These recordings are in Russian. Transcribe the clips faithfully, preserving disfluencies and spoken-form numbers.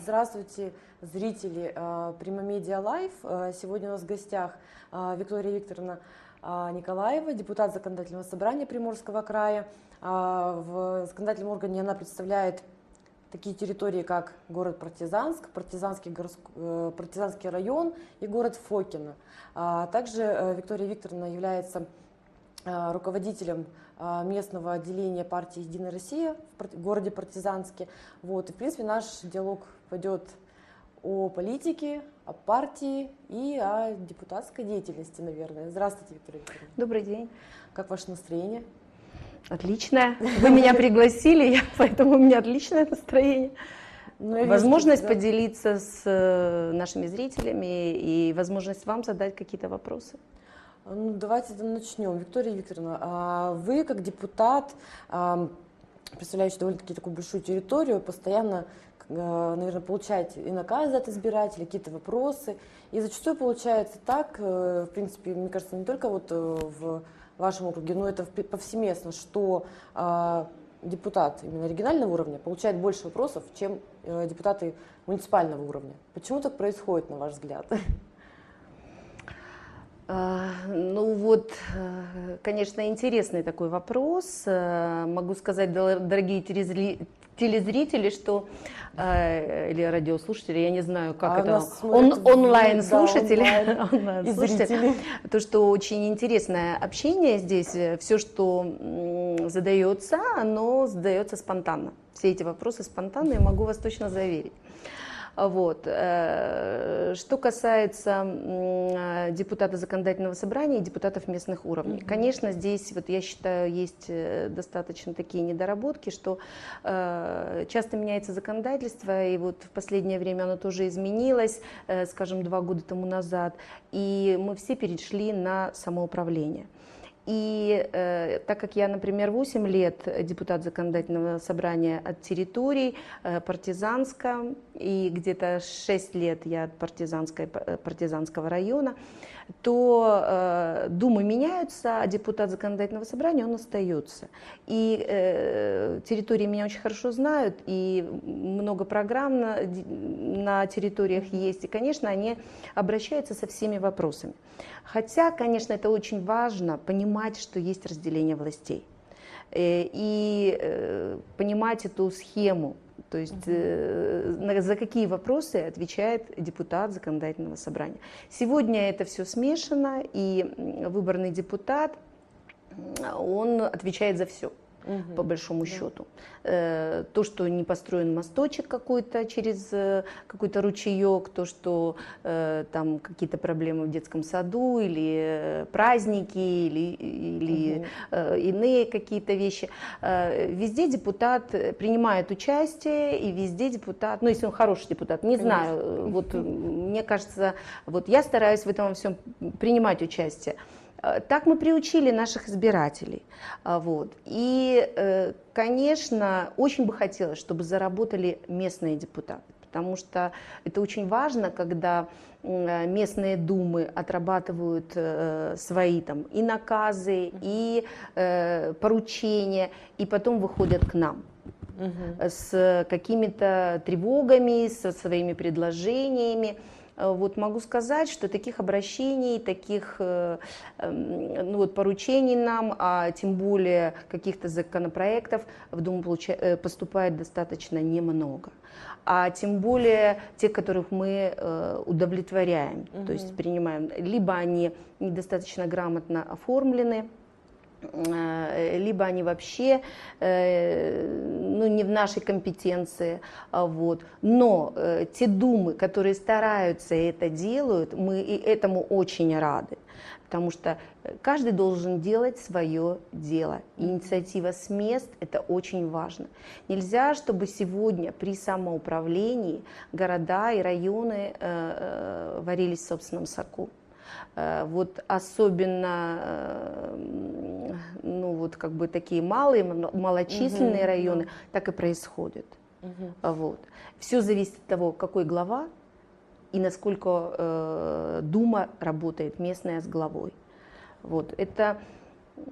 Здравствуйте, зрители Прима-Медиа-Лайф. Сегодня у нас в гостях Виктория Викторовна Николаева, депутат Законодательного собрания Приморского края. В законодательном органе она представляет такие территории, как город Партизанск, Партизанский, Партизанский район и город Фокино. Также Виктория Викторовна является руководителем местного отделения партии «Единая Россия» в городе Партизанске. Вот. И, в принципе, наш диалог пойдет о политике, о партии и о депутатской деятельности, наверное. Здравствуйте, Виктория Викторовна. Добрый день. Как ваше настроение? Отличное. Вы меня пригласили, поэтому у меня отличное настроение. Возможность поделиться с нашими зрителями и возможность вам задать какие-то вопросы. Ну, давайте начнем. Виктория Викторовна, вы как депутат, представляющий довольно-таки такую большую территорию, постоянно, наверное, получаете и наказы от избирателей, какие-то вопросы. И зачастую получается так, в принципе, мне кажется, не только вот в вашем округе, но это повсеместно, что депутат именно регионального уровня получает больше вопросов, чем депутаты муниципального уровня. Почему так происходит, на ваш взгляд? Ну вот, конечно, интересный такой вопрос. Могу сказать, дорогие телезрители, что, или радиослушатели, я не знаю, как а это, он, онлайн-слушатели, да, онлайн, онлайн то, что очень интересное общение здесь, все, что задается, оно задается спонтанно. Все эти вопросы спонтанные, могу вас точно заверить. Вот. Что касается депутата Законодательного собрания и депутатов местных уровней. Mm-hmm. Конечно, здесь, вот, я считаю, есть достаточно такие недоработки, что часто меняется законодательство, и вот в последнее время оно тоже изменилось, скажем, два года тому назад, и мы все перешли на самоуправление. И э, так как я, например, восемь лет депутат Законодательного собрания от территорий э, Партизанска, и где-то шесть лет я от партизанской, Партизанского района, то э, думы меняются, а депутат Законодательного собрания, он остается. И э, территории меня очень хорошо знают, и много программ на, на территориях есть, и, конечно, они обращаются со всеми вопросами. Хотя, конечно, это очень важно, понимать, что есть разделение властей и понимать эту схему, то есть угу. за какие вопросы отвечает депутат Законодательного собрания. Сегодня это все смешано, и выборный депутат, он отвечает за все. Угу. По большому счету. Да. То, что не построен мосточек какой-то через какой-то ручеек, то, что там какие-то проблемы в детском саду, или праздники, или, или угу. иные какие-то вещи. Везде депутат принимает участие, и везде депутат, ну, если он хороший депутат, не Конечно. знаю, вот мне кажется, вот я стараюсь в этом во всем принимать участие. Так мы приучили наших избирателей. Вот. И, конечно, очень бы хотелось, чтобы заработали местные депутаты, потому что это очень важно, когда местные думы отрабатывают свои там и наказы, и поручения, и потом выходят к нам. Угу. С какими-то тревогами, со своими предложениями. Вот могу сказать, что таких обращений, таких ну, вот, поручений нам, а тем более каких-то законопроектов в Думу поступает достаточно немного. А тем более тех, которых мы удовлетворяем, угу. то есть принимаем. Либо они недостаточно грамотно оформлены, либо они вообще ну, не в нашей компетенции. Вот. Но те думы, которые стараются и это делают, мы и этому очень рады. Потому что каждый должен делать свое дело. Инициатива с мест – это очень важно. Нельзя, чтобы сегодня при самоуправлении города и районы варились в собственном соку. Вот особенно ну, вот как бы такие малые, малочисленные угу, районы, да. так и происходит. Угу. Вот. Все зависит от того, какой глава и насколько э, дума работает местная с главой. Вот. Это,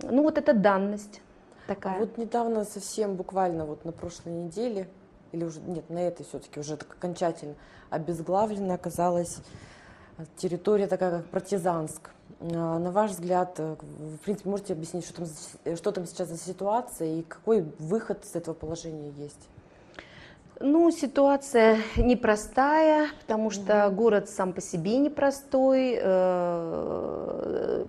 ну, вот это данность такая. А вот недавно совсем, буквально вот на прошлой неделе, или уже нет, на этой все-таки уже так окончательно обезглавлена оказалась территория такая, как Партизанск. На ваш взгляд, в принципе, можете объяснить, что там, что там сейчас за ситуация и какой выход из этого положения есть? Ну, ситуация непростая, потому что город сам по себе непростой.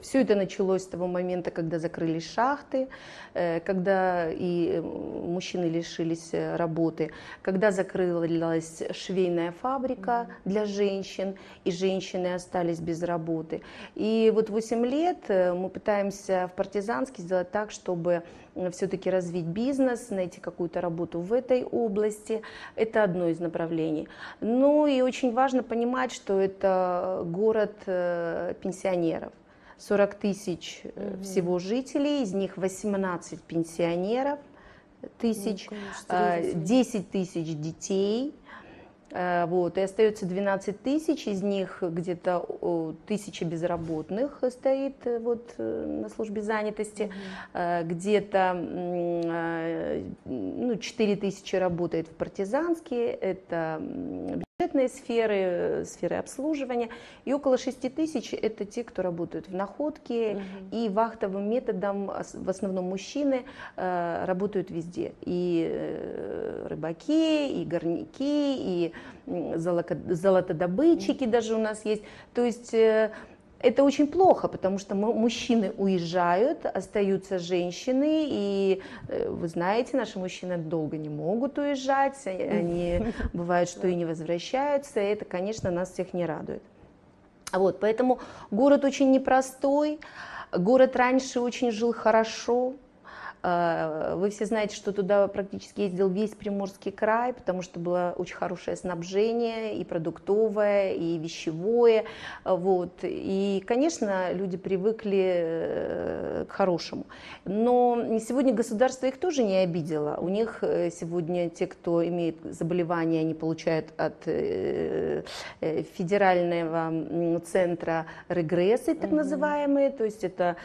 Все это началось с того момента, когда закрылись шахты, когда и мужчины лишились работы, когда закрылась швейная фабрика для женщин, и женщины остались без работы. И вот восемь лет мы пытаемся в Партизанске сделать так, чтобы все-таки развить бизнес, найти какую-то работу в этой области. Это одно из направлений. Ну и очень важно понимать, что это город пенсионеров. сорок тысяч угу. всего жителей, из них восемнадцать пенсионеров, тысяч, десять тысяч детей. Вот, и остается двенадцать тысяч, из них где-то тысяча безработных стоит вот, на службе занятости, mm-hmm. где-то ну, четыре тысячи работает в Партизанске, это бюджетные сферы, сферы обслуживания, и около шести тысяч это те, кто работают в Находке, mm-hmm. и вахтовым методом, в основном мужчины, работают везде, и рыбаки, и горняки, и золотодобытчики даже у нас есть. То есть это очень плохо, потому что мужчины уезжают, остаются женщины, и вы знаете, наши мужчины долго не могут уезжать, они бывает, что и не возвращаются, и это, конечно, нас всех не радует. Вот, поэтому город очень непростой, город раньше очень жил хорошо. Вы все знаете, что туда практически ездил весь Приморский край, потому что было очень хорошее снабжение, и продуктовое, и вещевое. Вот. И, конечно, люди привыкли к хорошему. Но сегодня государство их тоже не обидело. У них сегодня те, кто имеет заболевания, они получают от федерального центра регрессы, так называемые. То есть это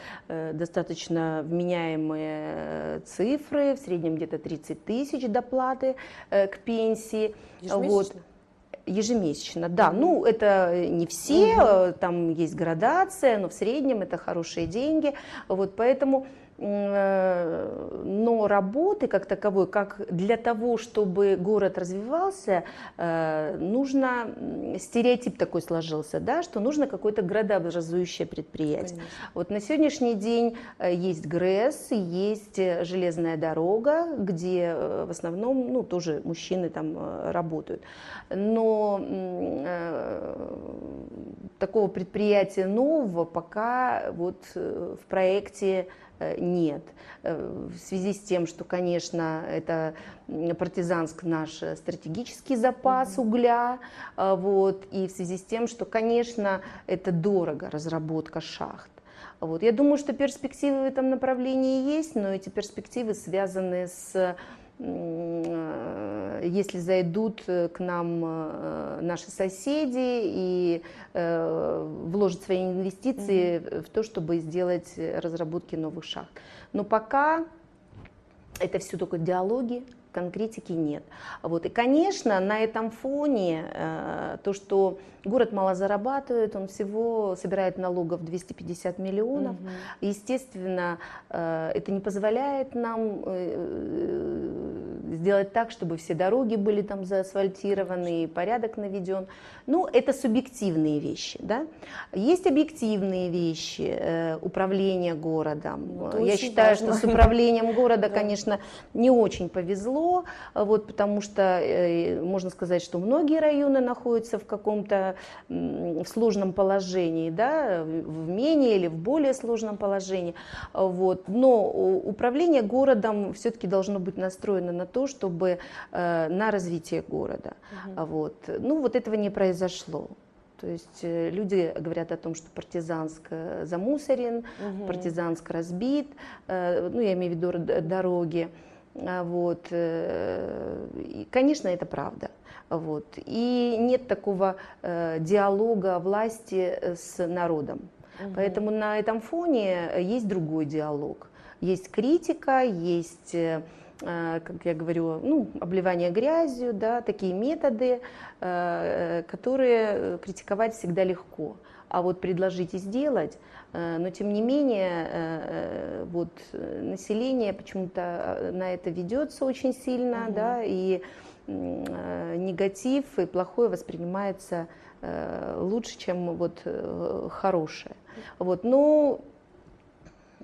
достаточно вменяемые цифры, в среднем где-то тридцать тысяч доплаты э, к пенсии. Ежемесячно? Вот. Ежемесячно, да. Mm-hmm. Ну, это не все, mm-hmm. там есть градация, но в среднем это хорошие деньги. Вот поэтому... Но работы как таковой, как для того, чтобы город развивался, нужно, стереотип такой сложился, да, что нужно какое-то градообразующее предприятие. Конечно. Вот на сегодняшний день есть ГРЭС, есть железная дорога, где в основном ну, тоже мужчины там работают. Но такого предприятия нового пока вот в проекте нет. В связи с тем, что, конечно, это Партизанск наш стратегический запас угу. угля, вот, и в связи с тем, что, конечно, это дорого, разработка шахт. Вот. Я думаю, что перспективы в этом направлении есть, но эти перспективы связаны с... если зайдут к нам наши соседи и вложат свои инвестиции mm-hmm. в то, чтобы сделать разработки новых шахт. Но пока это все только диалоги, конкретики нет. Вот. И, конечно, на этом фоне то, что город мало зарабатывает, он всего собирает налогов двести пятьдесят миллионов. Угу. Естественно, это не позволяет нам сделать так, чтобы все дороги были там заасфальтированы, и порядок наведен. Ну, это субъективные вещи, да? Есть объективные вещи, управление городом. Ну, я считаю, важно. Что с управлением города, конечно, не очень повезло, вот, потому что можно сказать, что многие районы находятся в каком-то в сложном положении, да, в менее или в более сложном положении. Вот. Но управление городом все-таки должно быть настроено на то, чтобы э, на развитие города. Угу. Вот. Ну, вот этого не произошло. То есть э, люди говорят о том, что Партизанск замусорен, угу. Партизанск разбит, э, ну, я имею в виду дороги. Вот. И, конечно, это правда. Вот. И нет такого э, диалога власти с народом. Угу. Поэтому на этом фоне есть другой диалог. Есть критика, есть как я говорю, ну, обливание грязью, да, такие методы, которые критиковать всегда легко. А вот предложить и сделать, но тем не менее вот, население почему-то на это ведется очень сильно, угу. да, и негатив и плохое воспринимается лучше, чем вот, хорошее. Вот, но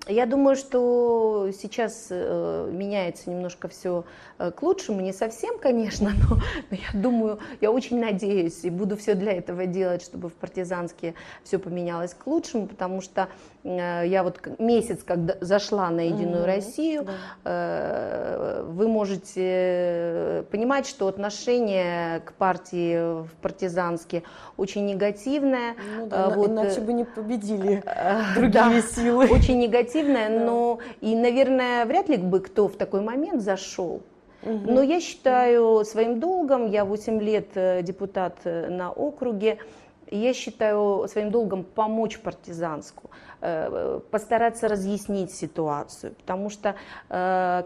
я думаю, что сейчас э, меняется немножко все э, к лучшему, не совсем, конечно, но, но я думаю, я очень надеюсь и буду все для этого делать, чтобы в Партизанске все поменялось к лучшему, потому что э, я вот месяц, когда зашла на Единую mm-hmm. Россию, э, вы можете понимать, что отношение к партии в Партизанске очень негативное. Ну, да, вот, иначе бы не победили э, другие да, силы. Очень негативное. Но и, наверное, вряд ли бы кто в такой момент зашел. Угу. Но я считаю своим долгом, я восемь лет депутат на округе, я считаю своим долгом помочь Партизанску, постараться разъяснить ситуацию, потому что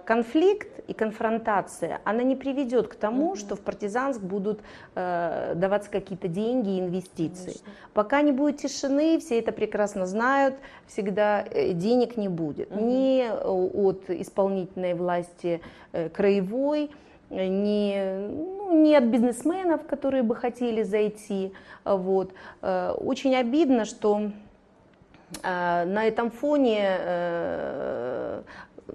конфликт и конфронтация, она не приведет к тому, mm-hmm. что в Партизанск будут даваться какие-то деньги и инвестиции. Конечно. Пока не будет тишины, все это прекрасно знают, всегда денег не будет. Mm-hmm. Ни от исполнительной власти краевой, Не, ну, не от бизнесменов, которые бы хотели зайти. Вот. Очень обидно, что на этом фоне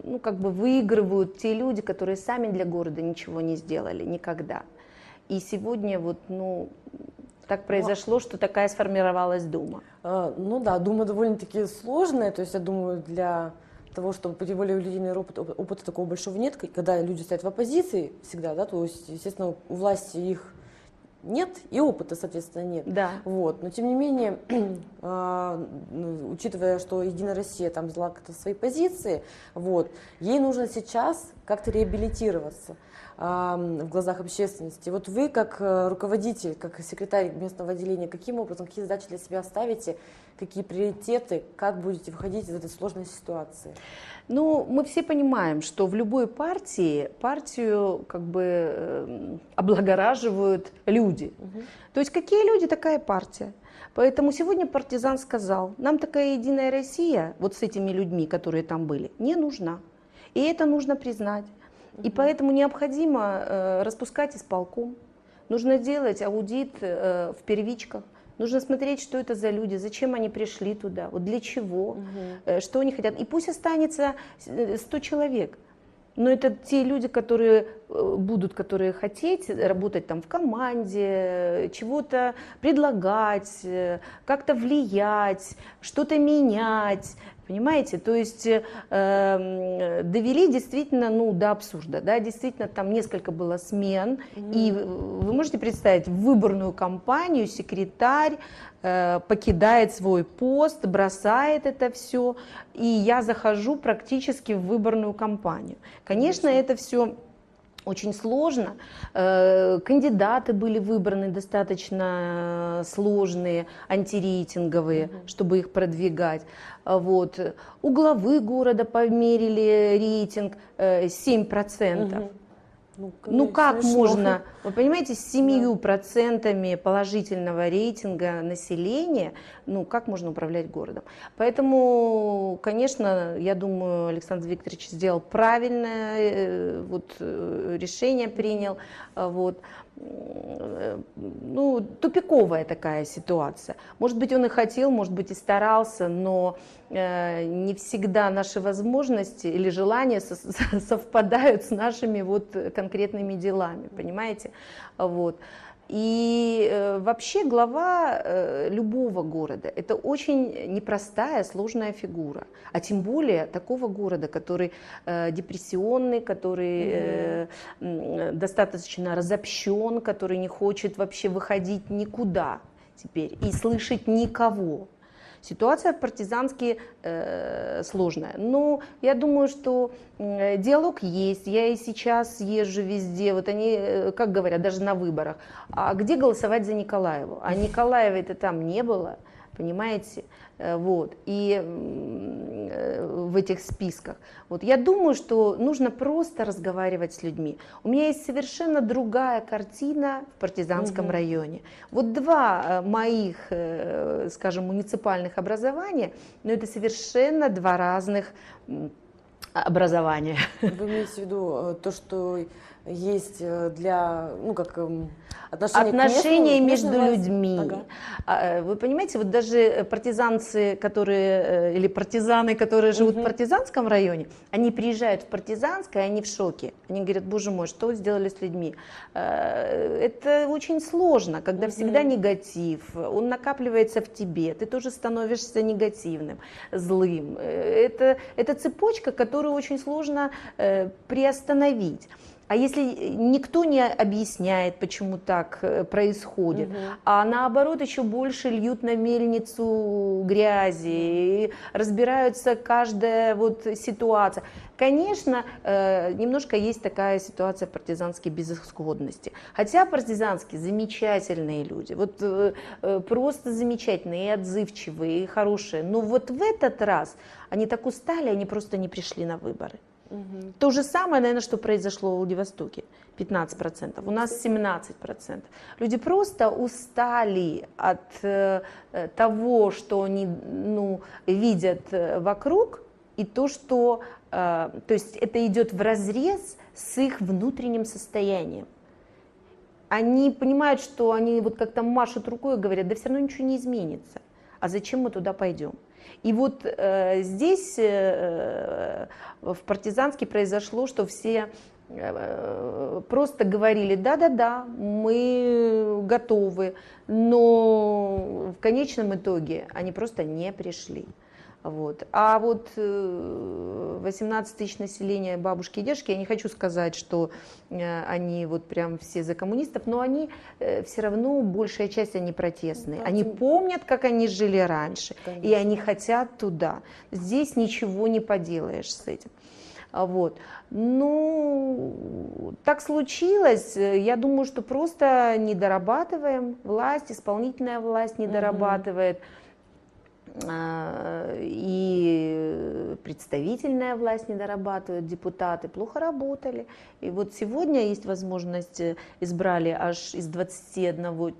ну, как бы выигрывают те люди, которые сами для города ничего не сделали никогда. И сегодня вот, ну, так произошло, что такая сформировалась дума. Ну да, дума довольно-таки сложная, то есть я думаю, для... того, чтобы перевели у людей опыт, опыта такого большого нет, когда люди стоят в оппозиции всегда, да, то есть, естественно, у власти их нет и опыта, соответственно, нет. Да. Вот. Но, тем не менее, учитывая, что Единая Россия там взяла как-то свои позиции, вот, ей нужно сейчас как-то реабилитироваться в глазах общественности. Вот вы, как руководитель, как секретарь местного отделения, каким образом, какие задачи для себя ставите, какие приоритеты, как будете выходить из этой сложной ситуации? Ну, мы все понимаем, что в любой партии партию как бы облагораживают люди. Угу. То есть какие люди, такая партия. Поэтому сегодня партизан сказал, нам такая Единая Россия, вот с этими людьми, которые там были, не нужна. И это нужно признать. И поэтому необходимо э, распускать исполком, нужно делать аудит э, в первичках, нужно смотреть, что это за люди, зачем они пришли туда, вот для чего, угу. э, что они хотят. И пусть останется сто человек, но это те люди, которые э, будут, которые хотеть работать там в команде, чего-то предлагать, э, как-то влиять, что-то менять. Понимаете, то есть э, довели действительно ну, до абсурда, да, действительно там несколько было смен, mm-hmm. и вы можете представить, в выборную кампанию секретарь э, покидает свой пост, бросает это все, и я захожу практически в выборную кампанию. Конечно, mm-hmm. это все... Очень сложно. Кандидаты были выбраны достаточно сложные, антирейтинговые, mm-hmm. чтобы их продвигать. Вот. У главы города померили рейтинг семь процентов. Mm-hmm. Ну, ну как смешно. Можно, вы понимаете, с семью процентами положительного рейтинга населения, ну как можно управлять городом? Поэтому, конечно, я думаю, Александр Викторович сделал правильное вот, решение, принял. Вот. Ну, тупиковая такая ситуация. Может быть, он и хотел, может быть, и старался, но э, не всегда наши возможности или желания со совпадают с нашими вот конкретными делами, понимаете? Вот. И э, вообще глава э, любого города – это очень непростая, сложная фигура. А тем более такого города, который э, депрессионный, который э, э, достаточно разобщен, который не хочет вообще выходить никуда теперь и слышать никого. Ситуация в Партизанске э, сложная, но я думаю, что э, диалог есть, я и сейчас езжу везде, вот они, э, как говорят, даже на выборах, а где голосовать за Николаеву? А Николаева это там не было, понимаете, вот, и в этих списках. Вот, я думаю, что нужно просто разговаривать с людьми. У меня есть совершенно другая картина в Партизанском угу. районе. Вот два моих, скажем, муниципальных образования, но это совершенно два разных образования. Вы имеете в виду то, что есть для, ну, как отношения, отношения к местному, между местному людьми. Ага. Вы понимаете, вот даже партизанцы, которые, или партизаны, которые живут угу. в Партизанском районе, они приезжают в Партизанское, они в шоке. Они говорят, боже мой, что сделали с людьми? Это очень сложно, когда угу. всегда негатив, он накапливается в тебе, ты тоже становишься негативным, злым. Это, это цепочка, которую очень сложно приостановить. А если никто не объясняет, почему так происходит, угу. а наоборот еще больше льют на мельницу грязи, и разбираются каждая вот ситуация. Конечно, немножко есть такая ситуация партизанской безысходности. Хотя партизанские замечательные люди, вот просто замечательные, и отзывчивые, и хорошие. Но вот в этот раз они так устали, они просто не пришли на выборы. Угу. То же самое, наверное, что произошло в Владивостоке, пятнадцать процентов, у нас семнадцать процентов. Люди просто устали от э, того, что они, ну, видят вокруг, и то, что, э, то есть это идет вразрез с их внутренним состоянием. Они понимают, что они вот как-то машут рукой и говорят, да все равно ничего не изменится, а зачем мы туда пойдем? И вот э, здесь э, в Партизанске произошло, что все э, просто говорили, да-да-да, мы готовы, но в конечном итоге они просто не пришли. Вот. А вот восемнадцать тысяч населения, бабушки и дедушки, я не хочу сказать, что они вот прям все за коммунистов, но они все равно, большая часть, они протестные. Да, они помнят, как они жили раньше, конечно. И они хотят туда. Здесь ничего не поделаешь с этим. Вот. Ну, так случилось, я думаю, что просто не дорабатываем, власть, исполнительная власть не дорабатывает. И представительная власть не дорабатывает, депутаты плохо работали. И вот сегодня есть возможность, избрали аж из двадцати одного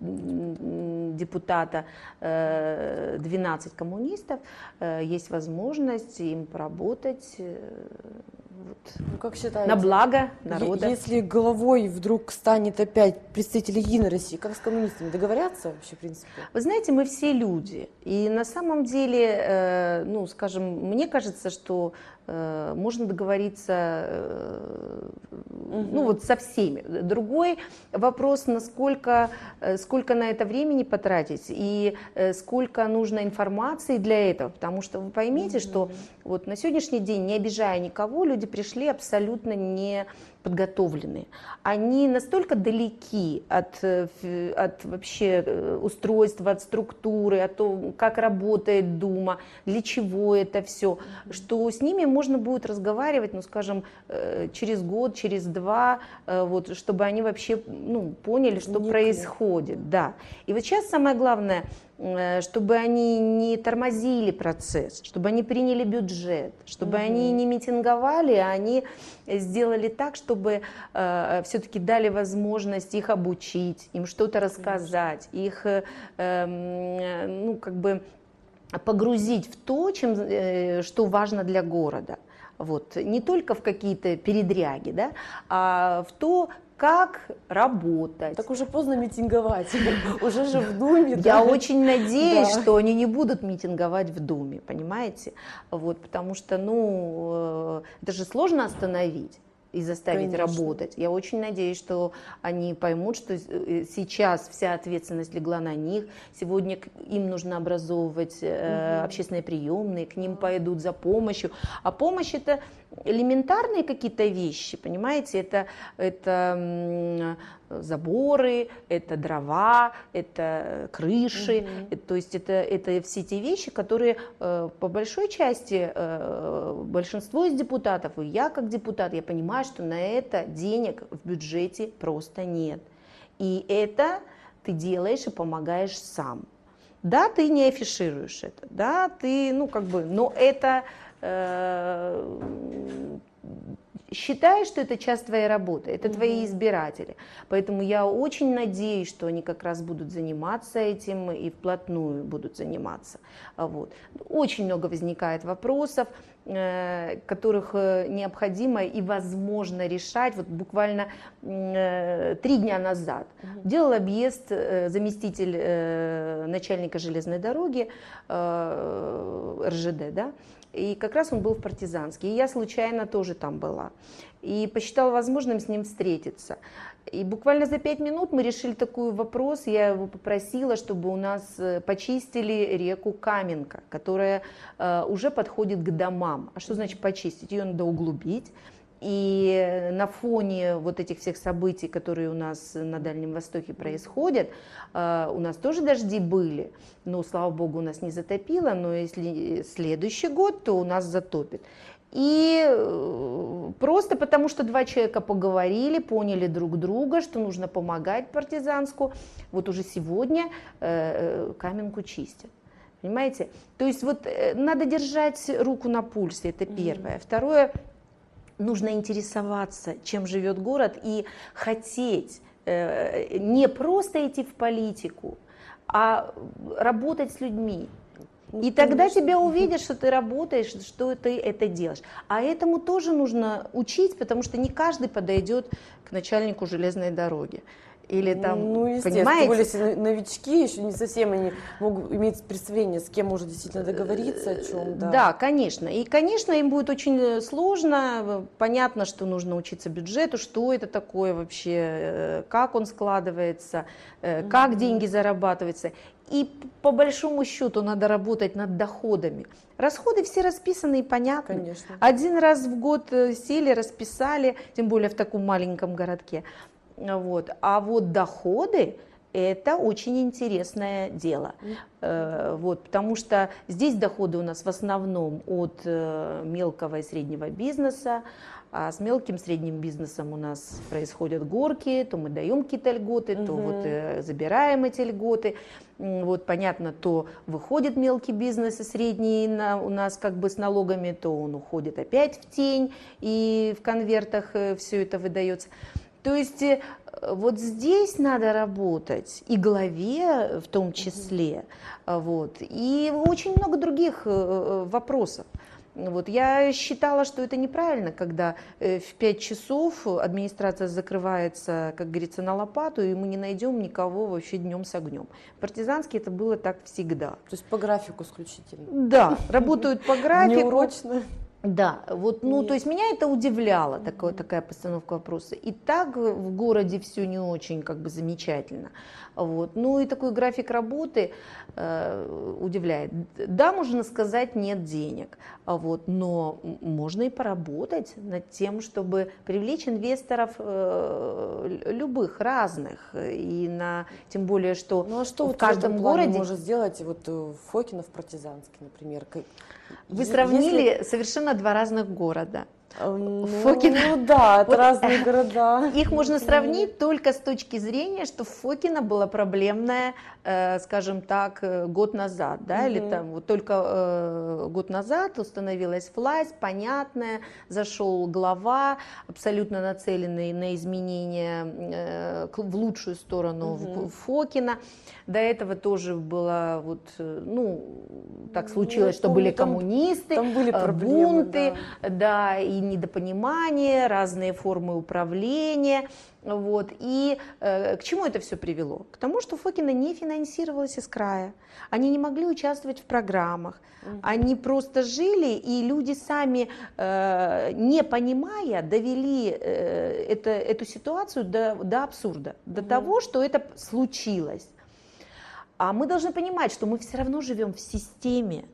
депутата двенадцать коммунистов, есть возможность им поработать. Вот. Ну, как считаете, на благо народа. Если головой вдруг станет опять представитель Единой России, как с коммунистами договорятся вообще, в принципе? Вы знаете, мы все люди. И на самом деле, ну, скажем, мне кажется, что можно договориться, ну, вот со всеми. Другой вопрос, насколько, сколько на это времени потратить и сколько нужно информации для этого. Потому что вы поймите, mm-hmm. что вот на сегодняшний день, не обижая никого, люди пришли абсолютно не подготовленные. Они настолько далеки от, от вообще устройства, от структуры, от того, как работает Дума, для чего это все, что с ними можно будет разговаривать, ну, скажем, через год, через два, вот, чтобы они вообще, ну, поняли, что Никак. происходит. Да. И вот сейчас самое главное, чтобы они не тормозили процесс, чтобы они приняли бюджет, чтобы угу. они не митинговали, а они сделали так, чтобы э, все-таки дали возможность их обучить, им что-то рассказать, Конечно. их, э, э, ну, как бы погрузить в то, чем, э, что важно для города. Вот. Не только в какие-то передряги, да, а в то, как работать. Так уже поздно митинговать, уже же в Думе. Я очень надеюсь, что они не будут митинговать в Думе, понимаете? Вот, потому что, ну, это же сложно остановить и заставить Конечно. работать. Я очень надеюсь, что они поймут, что сейчас вся ответственность легла на них. Сегодня им нужно образовывать э, общественные приемные, к ним пойдут за помощью. А помощь — это элементарные какие-то вещи, понимаете? Это, это заборы, это дрова, это крыши. Угу. То есть это, это все те вещи, которые э, по большой части э, большинство из депутатов, и я как депутат, я понимаю, что на это денег в бюджете просто нет. И это ты делаешь и помогаешь сам. Да, ты не афишируешь это, да, ты, ну, как бы, но это, э, считаешь, что это часть твоей работы, это [S2] Mm-hmm. [S1] Твои избиратели. Поэтому я очень надеюсь, что они как раз будут заниматься этим и вплотную будут заниматься. Вот. Очень много возникает вопросов, которых необходимо и возможно решать. Вот буквально три дня назад делал объезд заместитель начальника железной дороги эр жэ дэ, да, и как раз он был в Партизанске, и я случайно тоже там была, и посчитала возможным с ним встретиться. И буквально за пять минут мы решили такой вопрос, я его попросила, чтобы у нас почистили реку Каменка, которая э, уже подходит к домам. А что значит почистить? Ее надо углубить. И на фоне вот этих всех событий, которые у нас на Дальнем Востоке происходят, у нас тоже дожди были, но, слава богу, у нас не затопило, но если следующий год, то у нас затопит. И просто потому, что два человека поговорили, поняли друг друга, что нужно помогать Партизанску, вот уже сегодня Каменку чистят. Понимаете? То есть вот надо держать руку на пульсе, это первое. Второе. Нужно интересоваться, чем живет город, и хотеть э, не просто идти в политику, а работать с людьми. Ну, и тогда конечно. Тебя увидят, что ты работаешь, что ты это делаешь. А этому тоже нужно учить, потому что не каждый подойдет к начальнику железной дороги. Или там, ну, естественно, понимаете? Тем более, новички, еще не совсем они могут иметь представление, с кем можно действительно договориться о чем. Да. Да, конечно. И, конечно, им будет очень сложно. Понятно, что нужно учиться бюджету, что это такое вообще, как он складывается, как деньги зарабатываются. И по большому счету надо работать над доходами. Расходы все расписаны и понятны. Конечно. Один раз в год сели, расписали, тем более в таком маленьком городке. Вот. А вот доходы – это очень интересное дело, mm-hmm. вот, потому что здесь доходы у нас в основном от мелкого и среднего бизнеса, а с мелким и средним бизнесом у нас происходят горки, то мы даем какие-то льготы, mm-hmm. то вот забираем эти льготы. Вот, понятно, то выходит мелкий бизнес и средний на, у нас как бы с налогами, то он уходит опять в тень, и в конвертах все это выдается. То есть вот здесь надо работать, и голове в том числе, mm-hmm. вот, и очень много других вопросов. Вот, я считала, что это неправильно, когда в пять часов администрация закрывается, как говорится, на лопату, и мы не найдем никого вообще днем с огнем. В Партизанске это было так всегда. То есть по графику исключительно? Да, работают по графику. Неурочно. Да, вот, ну, Нет. то есть меня это удивляло, такая, такая постановка вопроса. И так в городе все не очень, как бы, замечательно. Вот. Ну и такой график работы э, удивляет. Да, можно сказать, нет денег, вот, но можно и поработать над тем, чтобы привлечь инвесторов э, любых, разных. И на, тем более, что, ну, а что в вот каждом городе можно сделать вот, в Фокино, в Партизанске, например. Вы сравнили Если... совершенно два разных города. Ну, Фокино, ну да, это вот, разные города. Их можно сравнить только с точки зрения, что Фокино была проблемная, э, скажем так, год назад, да, mm-hmm. или там вот только э, год назад установилась власть, понятная, зашел глава, абсолютно нацеленный на изменения э, в лучшую сторону mm-hmm. Фокино. До этого тоже было вот, ну, так случилось, mm-hmm. что были коммунисты, там, там были проблемы, бунты, да, да и недопонимание, разные формы управления. Вот. И э, к чему это все привело? К тому, что Фокино не финансировалось из края. Они не могли участвовать в программах. Mm-hmm. Они просто жили, и люди сами, э, не понимая, довели э, это, эту ситуацию до, до абсурда, mm-hmm. до того, что это случилось. А мы должны понимать, что мы все равно живем в системе.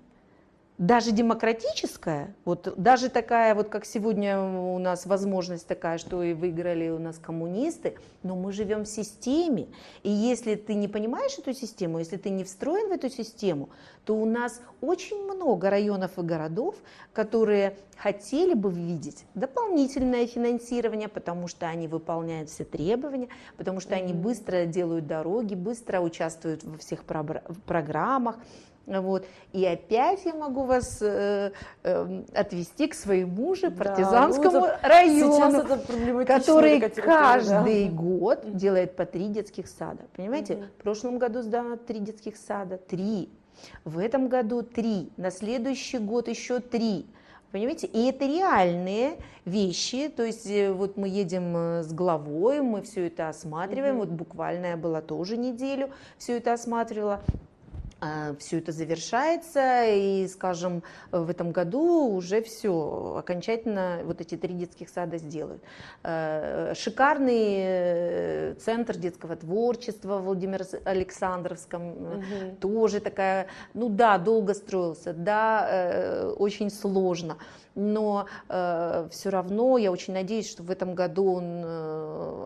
даже демократическая, вот даже такая, вот как сегодня у нас возможность такая, что и выиграли у нас коммунисты, но мы живем в системе, и если ты не понимаешь эту систему, если ты не встроен в эту систему, то у нас очень много районов и городов, которые хотели бы видеть дополнительное финансирование, потому что они выполняют все требования, потому что они быстро делают дороги, быстро участвуют во всех программах. Вот. И опять я могу вас э, э, отвести к своему же Партизанскому да, ну, району, который каждый да. год делает по три детских сада. Понимаете, угу. в прошлом году сдано три детских сада, три, в этом году три, на следующий год еще три. Понимаете, и это реальные вещи, то есть вот мы едем с главой, мы все это осматриваем, угу. вот буквально я была тоже неделю, все это осматривала. Все это завершается, и, скажем, в этом году уже все, окончательно вот эти три детских сада сделают. Шикарный центр детского творчества в Владимиро-Александровском, угу. тоже такая, ну да, долго строился, да, очень сложно, но все равно я очень надеюсь, что в этом году он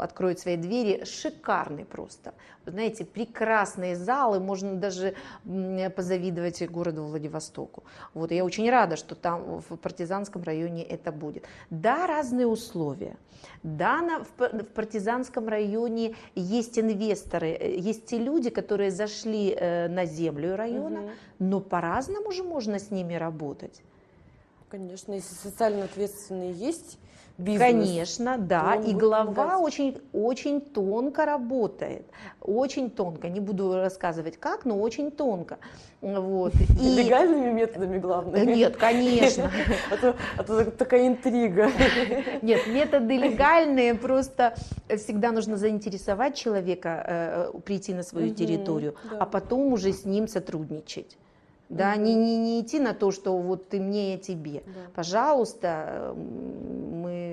откроет свои двери, шикарный просто, знаете, прекрасные залы, можно даже позавидовать городу Владивостоку. Вот, я очень рада, что там в Партизанском районе это будет. Да, разные условия. Да, на, в, в Партизанском районе есть инвесторы, есть те люди, которые зашли э, на землю района, угу. но по-разному же можно с ними работать. Конечно, если социально ответственные есть бизнес. Конечно, да, и глава очень, очень тонко работает, очень тонко, не буду рассказывать как, но очень тонко. Вот. И... легальными методами, главное. Нет, конечно. А то, а то такая интрига. Нет, методы легальные, просто всегда нужно заинтересовать человека, прийти на свою территорию, угу, да. а потом уже с ним сотрудничать. Да, не, не, не идти на то, что вот ты мне, я тебе. Да. Пожалуйста, мы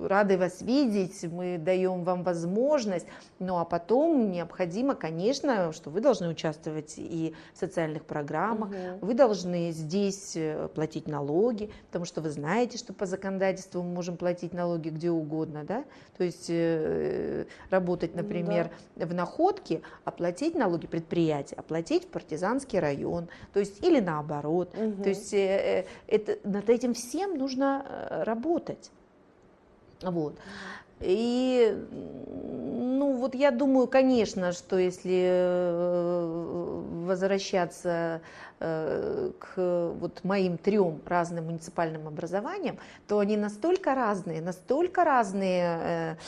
рады вас видеть, мы даем вам возможность. Ну а потом необходимо, конечно, что вы должны участвовать и в социальных программах, угу. вы должны здесь платить налоги, потому что вы знаете, что по законодательству мы можем платить налоги где угодно, да? То есть э, работать, например, да. в Находке, оплатить налоги предприятия, оплатить в Партизанский район, то есть или наоборот. Угу. То есть э, это, над этим всем нужно работать. Вот. И, ну, вот я думаю, конечно, что если возвращаться к вот моим трем разным муниципальным образованиям, то они настолько разные, настолько разные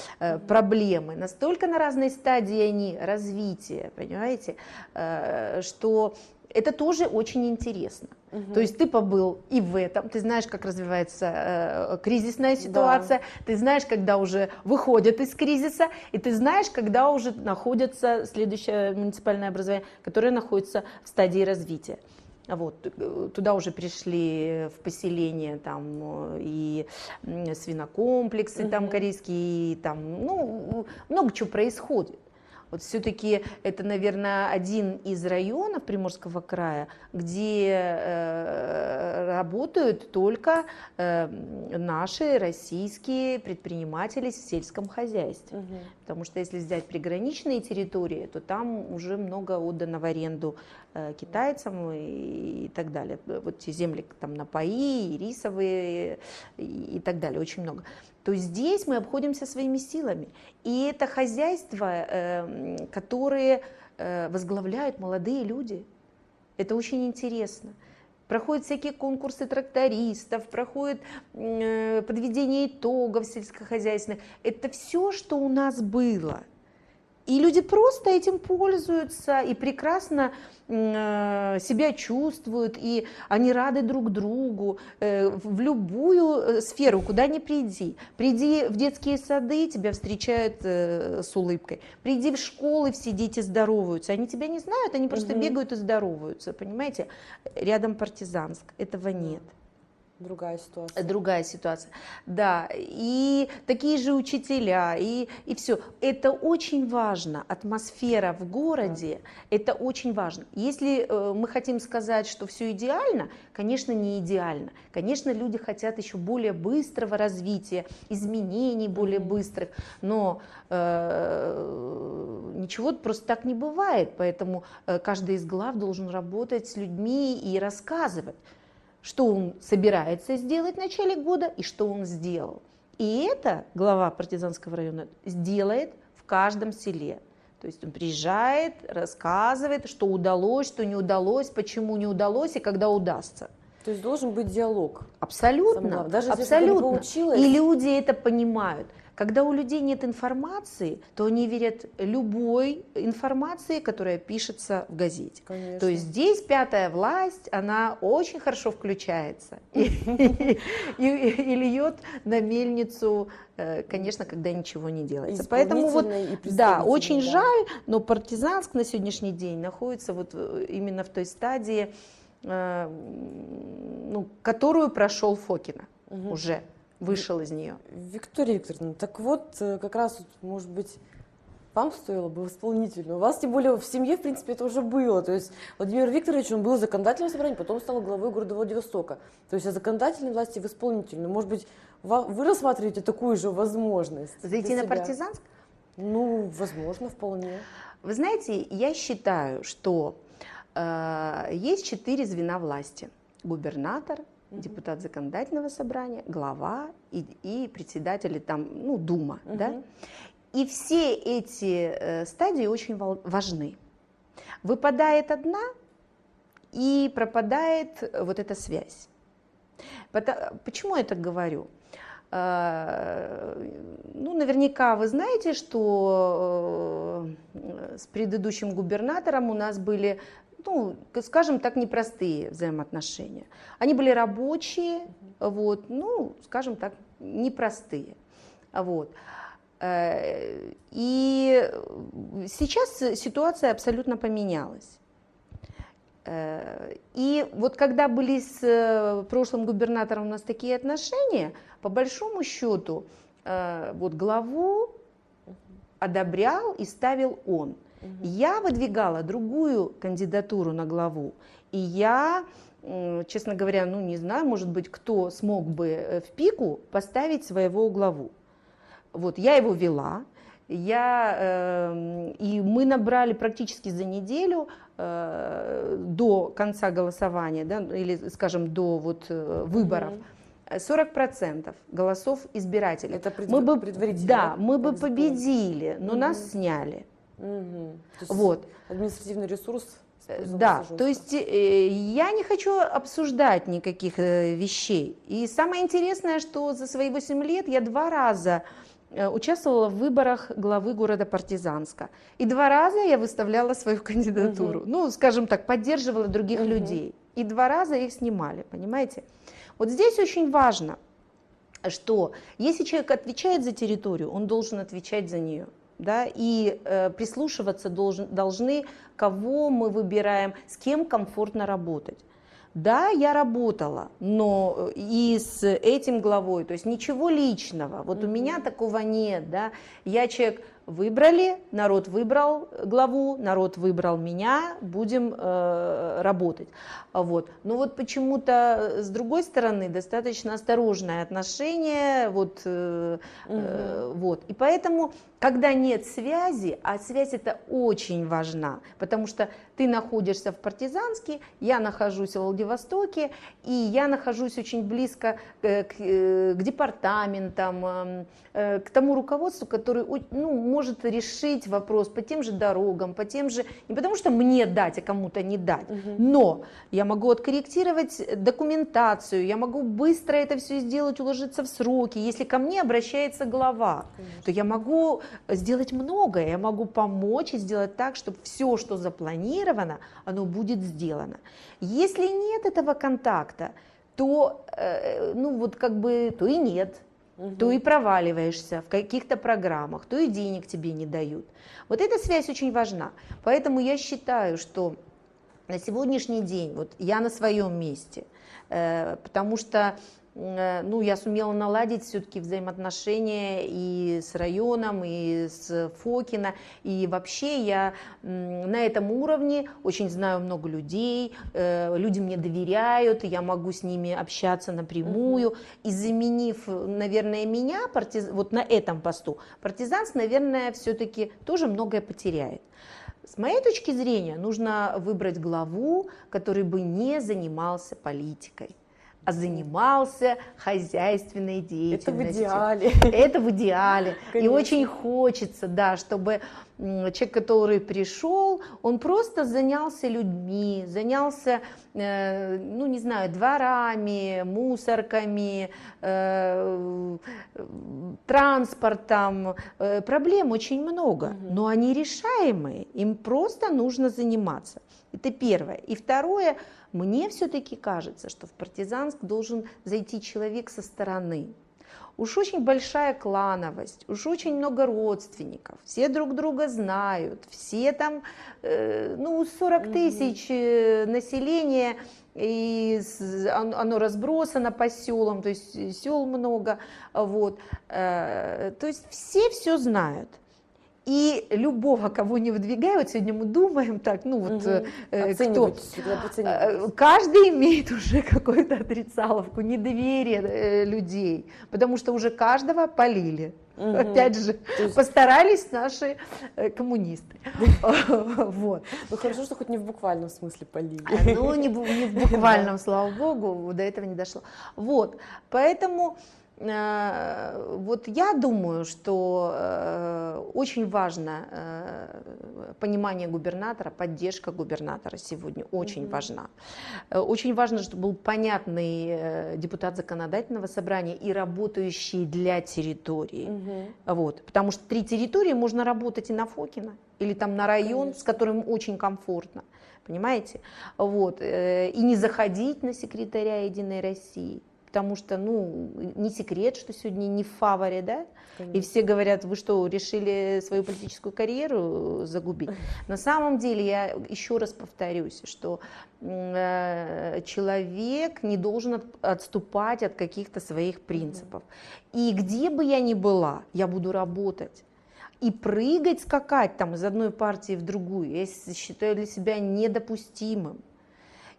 проблемы, настолько на разной стадии они развития, понимаете, что... это тоже очень интересно. Угу. То есть ты побыл и в этом, ты знаешь, как развивается э, кризисная ситуация, да. ты знаешь, когда уже выходят из кризиса, и ты знаешь, когда уже находится следующее муниципальное образование, которое находится в стадии развития. Вот, туда уже пришли в поселение там, и свинокомплексы угу. там, корейские, и, там, ну, много чего происходит. Вот все-таки это, наверное, один из районов Приморского края, где э, работают только э, наши российские предприниматели в сельском хозяйстве. Угу. Потому что если взять приграничные территории, то там уже много отдано в аренду э, китайцам и, и так далее. Вот те земли там на паи, и рисовые и, и так далее, очень много. То здесь мы обходимся своими силами. И это хозяйства, которые возглавляют молодые люди. Это очень интересно. Проходят всякие конкурсы трактористов, проходит подведение итогов сельскохозяйственных. Это все, что у нас было. И люди просто этим пользуются, и прекрасно э, себя чувствуют, и они рады друг другу. Э, в любую сферу, куда ни приди. Приди в детские сады, тебя встречают э, с улыбкой. Приди в школы, все дети здороваются. Они тебя не знают, они просто [S2] Угу. [S1] Бегают и здороваются, понимаете? Рядом Партизанск, этого нет. Другая ситуация. Другая ситуация, да. И такие же учителя, и, и все. Это очень важно, атмосфера в городе, да. Это очень важно. Если э, мы хотим сказать, что все идеально, конечно, не идеально. Конечно, люди хотят еще более быстрого развития, изменений более быстрых, но э, ничего просто так не бывает. Поэтому э, каждый из глав должен работать с людьми и рассказывать, что он собирается сделать в начале года и что он сделал. И это глава Партизанского района сделает в каждом селе. То есть он приезжает, рассказывает, что удалось, что не удалось, почему не удалось и когда удастся. То есть должен быть диалог. Абсолютно. Даже абсолютно. Если получилось... И люди это понимают. Когда у людей нет информации, то они верят любой информации, которая пишется в газете. Конечно. То есть здесь пятая власть, она очень хорошо включается и льет на мельницу, конечно, когда ничего не делается. Поэтому вот, да, очень жаль, но Партизанск на сегодняшний день находится вот именно в той стадии, которую прошел Фокино уже. Вышел из нее. Виктория Викторовна, так вот, как раз, может быть, вам стоило бы исполнительную. У вас, тем более, в семье, в принципе, это уже было. То есть Владимир Викторович, он был в законодательном собрании, потом стал главой города Владивостока. То есть от законодательной власти в исполнительную. Может быть, вы рассматриваете такую же возможность? Зайти на Партизанск? Ну, возможно, вполне. Вы знаете, я считаю, что э, есть четыре звена власти. Губернатор, депутат законодательного собрания, глава и, и председатели там, ну, дума, угу. Да? И все эти э, стадии очень важны. Выпадает одна, и пропадает вот эта связь. Потому, почему я так говорю? Э, ну, наверняка вы знаете, что э, с предыдущим губернатором у нас были... Ну, скажем так, непростые взаимоотношения. Они были рабочие, вот, ну, скажем так, непростые. Вот. И сейчас ситуация абсолютно поменялась. И вот когда были с прошлым губернатором у нас такие отношения, по большому счету, вот главу одобрял и ставил он. Я выдвигала другую кандидатуру на главу, и я, честно говоря, ну не знаю, может быть, кто смог бы в пику поставить своего главу. Вот, я его вела, я, э, и мы набрали практически за неделю э, до конца голосования, да, или, скажем, до вот, выборов, сорок процентов голосов избирателей. Это пред... мы бы, предварительно? Да, мы бы победили, но угу. нас сняли. Угу. Вот. Административный ресурс. Да, то есть э, я не хочу обсуждать никаких э, вещей. И самое интересное, что за свои восемь лет я два раза э, участвовала в выборах главы города Партизанска. И два раза я выставляла свою кандидатуру. Угу. Ну, скажем так, поддерживала других угу. людей. И два раза их снимали, понимаете? Вот здесь очень важно, что если человек отвечает за территорию, он должен отвечать за нее. Да, и э, прислушиваться должен, должны, кого мы выбираем, с кем комфортно работать. Да, я работала, но и с этим главой, то есть ничего личного, вот у меня такого нет, да, я человек, выбрали, народ выбрал главу, народ выбрал меня, будем э, работать, вот, но вот почему-то с другой стороны достаточно осторожное отношение, вот, э, э, вот, и поэтому, когда нет связи, а связь это очень важна, потому что ты находишься в Партизанске, я нахожусь в Владивостоке, Востоке, и я нахожусь очень близко к, к, к департаментам, к тому руководству, который, ну, может решить вопрос по тем же дорогам, по тем же, не потому что мне дать, а кому-то не дать, угу. но я могу откорректировать документацию, я могу быстро это все сделать, уложиться в сроки. Если ко мне обращается глава, конечно. То я могу сделать многое, я могу помочь и сделать так, чтобы все, что запланировано, оно будет сделано. Если нет этого контакта, то, э, ну, вот как бы, то и нет, угу. то и проваливаешься в каких-то программах, то и денег тебе не дают. Вот эта связь очень важна. Поэтому я считаю, что на сегодняшний день вот я на своем месте, э, потому что э, ну, я сумела наладить все-таки взаимоотношения и с районом, и с Фокино, и вообще я э, на этом уровне очень знаю много людей, э, люди мне доверяют, я могу с ними общаться напрямую, угу. И заменив, наверное, меня партиз... вот на этом посту, партизанс, наверное, все-таки тоже многое потеряет. С моей точки зрения, нужно выбрать главу, который бы не занимался политикой, а занимался хозяйственной деятельностью. Это в идеале. Это в идеале. Конечно. И очень хочется, да, чтобы человек, который пришел, он просто занялся людьми, занялся, ну не знаю, дворами, мусорками, транспортом. Проблем очень много, но они решаемые, им просто нужно заниматься. Это первое. И второе, мне все-таки кажется, что в Партизанск должен зайти человек со стороны. Уж очень большая клановость, уж очень много родственников, все друг друга знают, все там, э, ну, сорок тысяч э, населения, и оно разбросано по селам, то есть сел много, вот, э, то есть все все знают. И любого, кого не выдвигают, сегодня мы думаем так, ну вот, угу. э, кто, каждый имеет уже какую-то отрицаловку, недоверие э, людей, потому что уже каждого полили. Угу. Опять же, есть... постарались наши э, коммунисты. Вот. Ну хорошо, что хоть не в буквальном смысле полили. Ну не в буквальном, слава богу, до этого не дошло. Вот, поэтому... Вот я думаю, что очень важно понимание губернатора, поддержка губернатора сегодня очень mm-hmm. важна. Очень важно, чтобы был понятный депутат Законодательного собрания и работающий для территории. Mm-hmm. Вот. Потому что три территории можно работать и на Фокино, или там на район, mm-hmm. с которым очень комфортно. Понимаете? Вот. И не заходить на секретаря «Единой России». Потому что, ну, не секрет, что сегодня не в фаворе, да? Конечно. И все говорят, вы что, решили свою политическую карьеру загубить? На самом деле, я еще раз повторюсь, что э, человек не должен отступать от каких-то своих принципов. И где бы я ни была, я буду работать. И прыгать, скакать там из одной партии в другую, я считаю для себя недопустимым.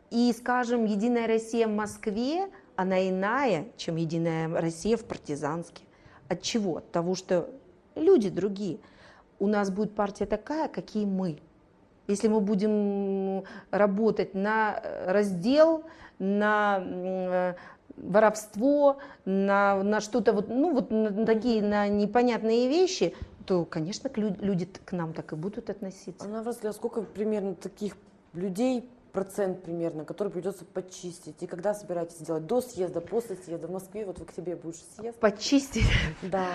И, скажем, «Единая Россия» в Москве, она иная, чем «Единая Россия» в Партизанске. От чего? От того, что люди другие. У нас будет партия такая, какие мы. Если мы будем работать на раздел, на воровство, на, на что-то, вот, ну, вот на такие на непонятные вещи, то, конечно, люди к нам так и будут относиться. А на ваш взгляд, сколько примерно таких людей, процент примерно, который придется подчистить? И когда собираетесь делать? До съезда, после съезда? В Москве вот в октябре будешь съезд. Подчистить? Да.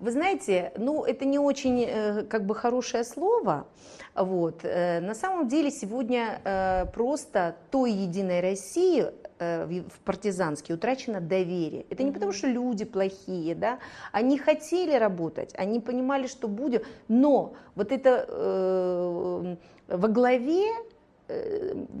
Вы знаете, ну это не очень как бы хорошее слово. Вот. На самом деле сегодня просто той «Единой России» в Партизанске утрачено доверие. Это не потому, что люди плохие, да? Они хотели работать, они понимали, что будет, но вот это э, во главе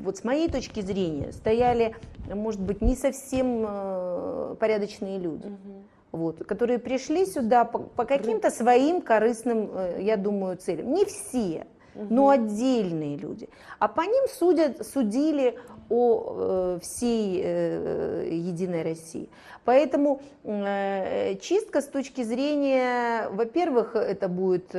вот с моей точки зрения стояли, может быть, не совсем порядочные люди, угу. вот, которые пришли сюда по, по каким-то своим корыстным, я думаю, целям. Не все, угу. но отдельные люди. А по ним судят, судили о всей «Единой России». Поэтому чистка с точки зрения, во-первых, это будет...